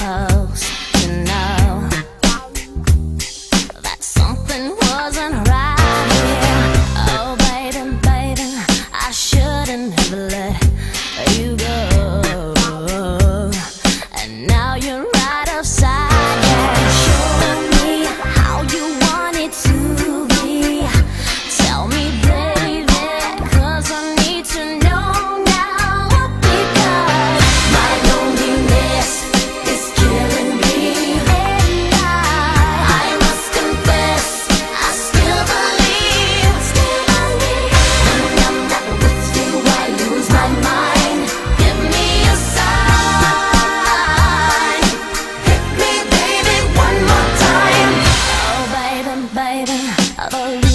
supposed to know that something wasn't right here. Oh baby, baby, I shouldn't have let you go, and now you're right outside. Yeah. Show me how you want it to be. Tell me, baby, 'cause I need to know. Baby,